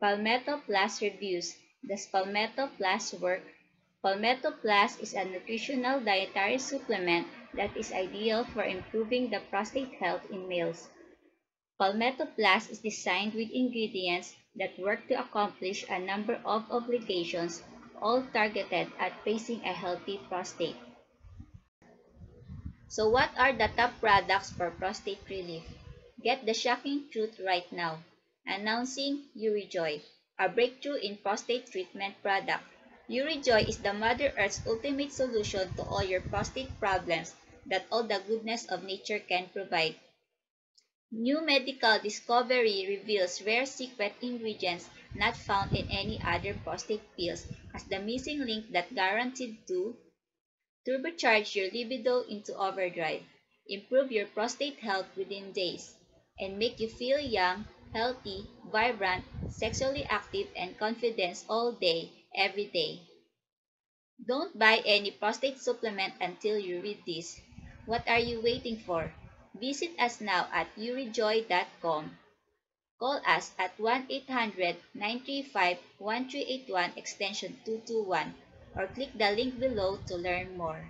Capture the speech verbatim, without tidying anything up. Palmetto Plus Reduced. Does Palmetto Plus work? Palmetto Plus is a nutritional dietary supplement that is ideal for improving the prostate health in males. Palmetto Plus is designed with ingredients that work to accomplish a number of obligations, all targeted at facing a healthy prostate. So what are the top products for prostate relief? Get the shocking truth right now. Announcing UriJoy, a breakthrough in prostate treatment product. UriJoy is the Mother Earth's ultimate solution to all your prostate problems that all the goodness of nature can provide. New medical discovery reveals rare secret ingredients not found in any other prostate pills as the missing link that guaranteed to turbocharge your libido into overdrive, improve your prostate health within days, and make you feel young, healthy, vibrant, sexually active, and confident all day, every day. Don't buy any prostate supplement until you read this. What are you waiting for? Visit us now at UriJoy dot com. Call us at one eight hundred, nine three five, one three eight one extension two two one or click the link below to learn more.